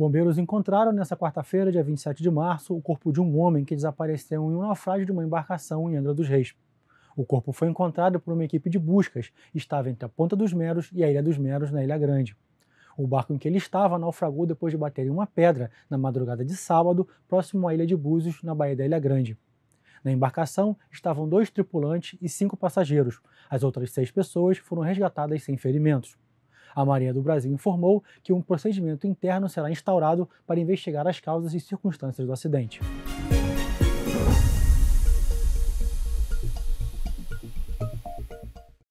Bombeiros encontraram nesta quarta-feira, dia 27 de março, o corpo de um homem que desapareceu em um naufrágio de uma embarcação em Angra dos Reis. O corpo foi encontrado por uma equipe de buscas e estava entre a Ponta dos Meros e a Ilha dos Meros, na Ilha Grande. O barco em que ele estava naufragou depois de bater em uma pedra na madrugada de sábado, próximo à Ilha de Búzios, na Baía da Ilha Grande. Na embarcação estavam 2 tripulantes e 5 passageiros. As outras 6 pessoas foram resgatadas sem ferimentos. A Marinha do Brasil informou que um procedimento interno será instaurado para investigar as causas e circunstâncias do acidente.